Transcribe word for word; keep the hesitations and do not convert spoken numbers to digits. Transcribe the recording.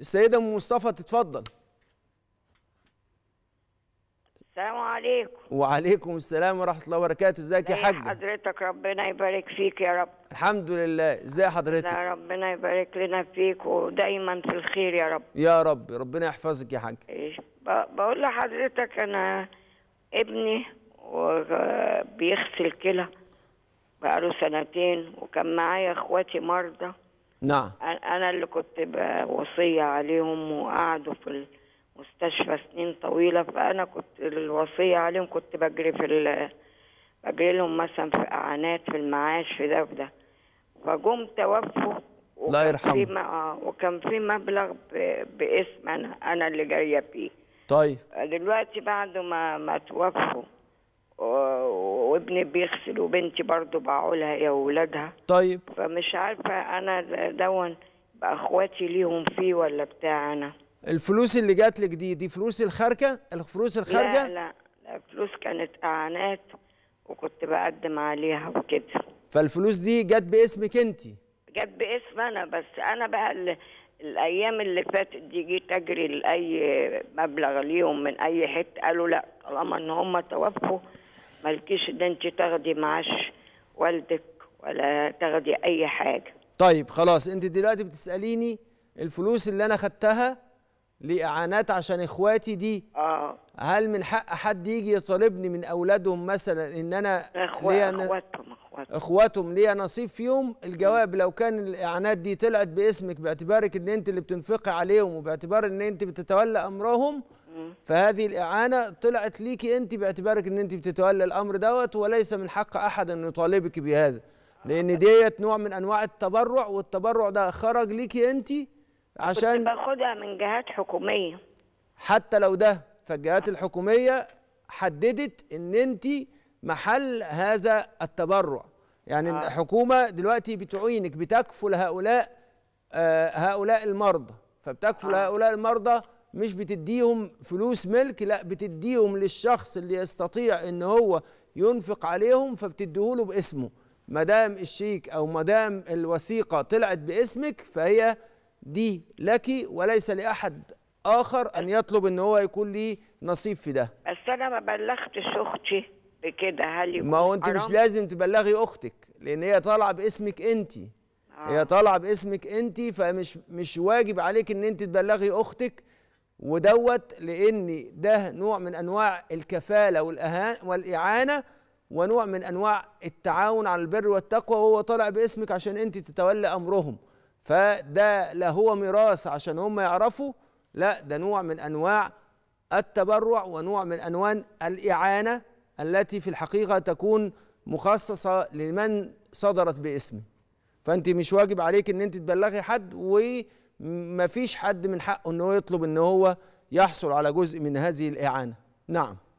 السيدة أم مصطفى تتفضل. السلام عليكم. وعليكم السلام ورحمة الله وبركاته. ازيك يا حاج؟ ازي حضرتك؟ ربنا يبارك فيك يا رب. الحمد لله. ازي حضرتك؟ ربنا يبارك لنا فيك ودايما في الخير يا رب. يا رب ربنا يحفظك يا حاج. بقول لحضرتك انا ابني بيغسل كلى بقاله سنتين، وكان معايا اخواتي مرضى. نعم. انا اللي كنت وصيه عليهم وقعدوا في مستشفى سنين طويله، فانا كنت الوصيه عليهم، كنت بجري في بجري لهم مثلا في اعانات، في المعاش، في ده وده. فجم توفوا الله يرحمه، وكان في مبلغ باسم انا انا اللي جايه بيه. طيب دلوقتي بعد ما ما توفوا وابني بيغسل وبنتي برضه بعولها يا ولادها. طيب فمش عارفه انا دون باخواتي ليهم فيه ولا بتاع. انا الفلوس اللي جات لك دي دي فلوس الخارجه؟ الفلوس الخارجه؟ لا لا لا، فلوس كانت اعانات وكنت بقدم عليها وكده. فالفلوس دي جت باسمك انت؟ جت باسم انا، بس انا بقى الايام اللي فاتت دي جيت اجري لاي مبلغ ليهم من اي حته، قالوا لا طالما ان هم توفوا مالكيش ده، انت تاخدي معاش والدك ولا تاخدي اي حاجه. طيب خلاص، انت دلوقتي بتساليني الفلوس اللي انا خدتها لإعانات عشان إخواتي دي، آه. هل من حق حد يجي يطالبني من أولادهم مثلا إن أنا أخو... ليه أنا... أخواتهم أخواتهم إخواتهم ليه نصيب فيهم؟ الجواب لو كان الإعانات دي طلعت باسمك باعتبارك إن أنت اللي بتنفقي عليهم وباعتبار إن أنت بتتولى أمرهم، فهذه الإعانة طلعت ليكي أنت باعتبارك إن أنت بتتولى الأمر دوت، وليس من حق أحد أن يطالبك بهذا، لأن ديت نوع من أنواع التبرع، والتبرع ده خرج ليكي أنت عشان باخدها من جهات حكوميه. حتى لو ده فالجهات الحكوميه حددت ان انت محل هذا التبرع، يعني آه. الحكومه دلوقتي بتعينك، بتكفل هؤلاء آه هؤلاء المرضى، فبتكفل آه. هؤلاء المرضى، مش بتديهم فلوس ملك، لا بتديهم للشخص اللي يستطيع ان هو ينفق عليهم، فبتديهوله باسمه. ما دام الشيك او ما دام الوثيقه طلعت باسمك فهي دي لكي، وليس لأحد آخر أن يطلب إن هو يكون ليه نصيب في ده. بس أنا ما بلغتش أختي بكده، هل يكون ما هو أنت مش لازم تبلغي أختك، لأن هي طالعة باسمك أنت، آه. هي طالعة باسمك أنت، فمش مش واجب عليك إن أنت تبلغي أختك ودوت، لأن ده نوع من أنواع الكفالة والإعانة، ونوع من أنواع التعاون على البر والتقوى، وهو طالع باسمك عشان أنت تتولى أمرهم. فده لا هو ميراث عشان هم يعرفوا، لا ده نوع من أنواع التبرع ونوع من أنواع الإعانة التي في الحقيقة تكون مخصصة لمن صدرت باسمه. فأنت مش واجب عليك أن أنت تبلغي حد، ومفيش حد من حقه أنه يطلب أنه هو يحصل على جزء من هذه الإعانة. نعم.